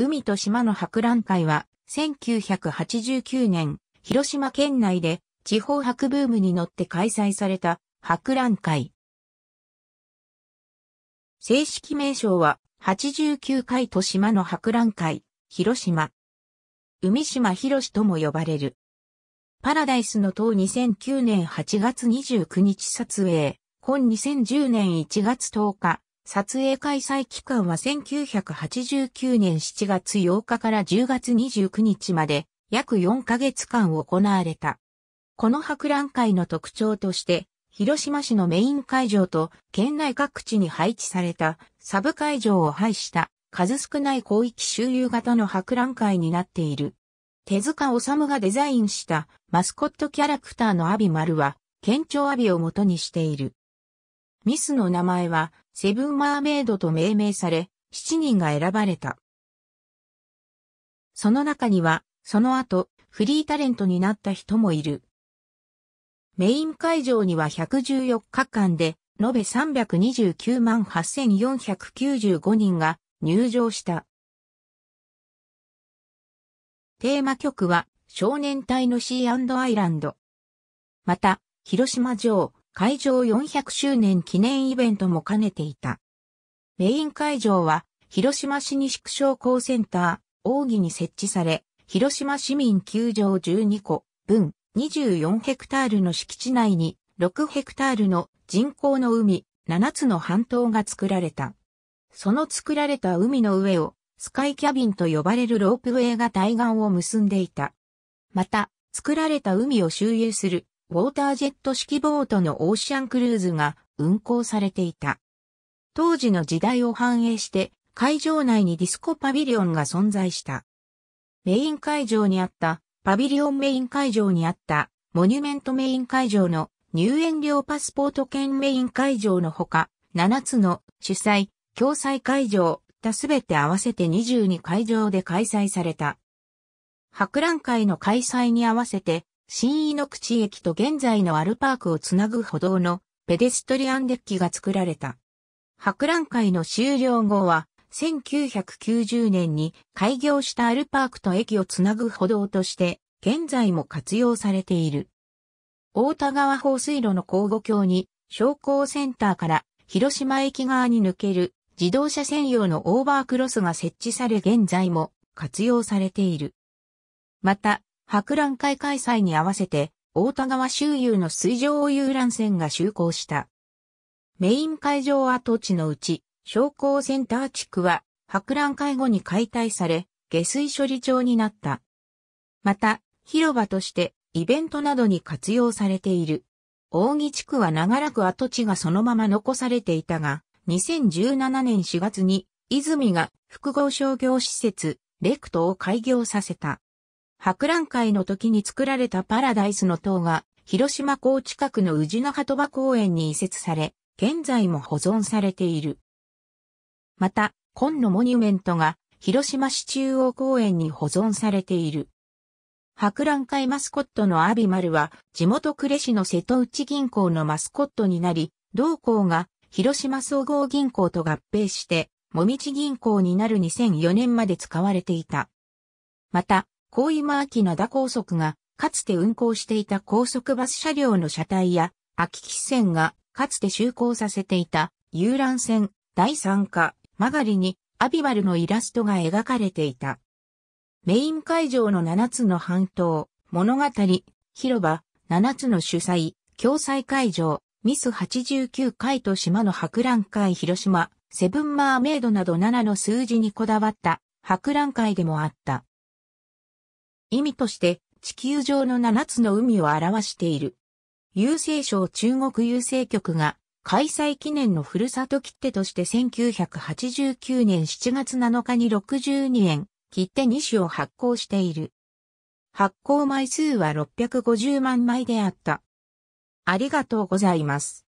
海と島の博覧会は、1989年、広島県内で地方博ブームに乗って開催された博覧会。正式名称は、89回と島の博覧会、広島。海島博とも呼ばれる。パラダイスの塔2009年8月29日撮影、本2010年1月10日、撮影開催期間は1989年7月8日から10月29日まで、約4ヶ月間行われた。この博覧会の特徴として、広島市のメイン会場と県内各地に配置されたサブ会場を配した数少ない広域周遊型の博覧会になっている。手塚治虫がデザインしたマスコットキャラクターのアビ丸は県庁アビを元にしている。ミスの名前はセブンマーメイドと命名され7人が選ばれた。その中にはその後フリータレントになった人もいる。メイン会場には114日間で、延べ 3,298,495 人が入場した。テーマ曲は、少年隊のシー&アイランド。また、広島城、開場400周年記念イベントも兼ねていた。メイン会場は、広島市西区商工センター、大木に設置され、広島市民球場12個、分。24ヘクタールの敷地内に6ヘクタールの人工の海7つの半島が作られた。その作られた海の上をスカイキャビンと呼ばれるロープウェイが対岸を結んでいた。また、作られた海を周遊するウォータージェット式ボートのオーシャンクルーズが運航されていた。当時の時代を反映して会場内にディスコパビリオンが存在した。メイン会場にあったパビリオンメイン会場にあった、モニュメントメイン会場の入園料パスポート券メイン会場のほか、7つの主催、共催会場、すべて合わせて22会場で開催された。博覧会の開催に合わせて、新井ノ口駅と現在のアルパークをつなぐ歩道のペデストリアンデッキが作られた。博覧会の終了後は、1990年に開業したアルパークと駅をつなぐ歩道として、現在も活用されている。太田川放水路の交互橋に、商工センターから広島駅側に抜ける自動車専用のオーバークロスが設置され現在も活用されている。また、博覧会開催に合わせて、太田川周遊の水上遊覧船が就航した。メイン会場跡地のうち、商工センター地区は博覧会後に解体され、下水処理場になった。また、広場としてイベントなどに活用されている。大木地区は長らく跡地がそのまま残されていたが、2017年4月に泉が複合商業施設、レクトを開業させた。博覧会の時に作られたパラダイスの塔が、広島港近くの宇品波止場公園に移設され、現在も保存されている。また、紺のモニュメントが広島市中央公園に保存されている。博覧会マスコットのアビ丸は地元呉市の瀬戸内銀行のマスコットになり、同行が広島総合銀行と合併して、もみじ銀行になる2004年まで使われていた。また、高今秋灘高速がかつて運行していた高速バス車両の車体や、秋吉線がかつて就航させていた遊覧船第3課。曲がりにアビ丸のイラストが描かれていた。メイン会場の7つの半島、物語、広場、7つの主催、共催会場、ミス89回と島の博覧会広島、セブンマーメイドなど7の数字にこだわった博覧会でもあった。意味として地球上の7つの海を表している。郵政省中国郵政局が開催記念のふるさと切手として1989年7月7日に62円、切手2種を発行している。発行枚数は650万枚であった。ありがとうございます。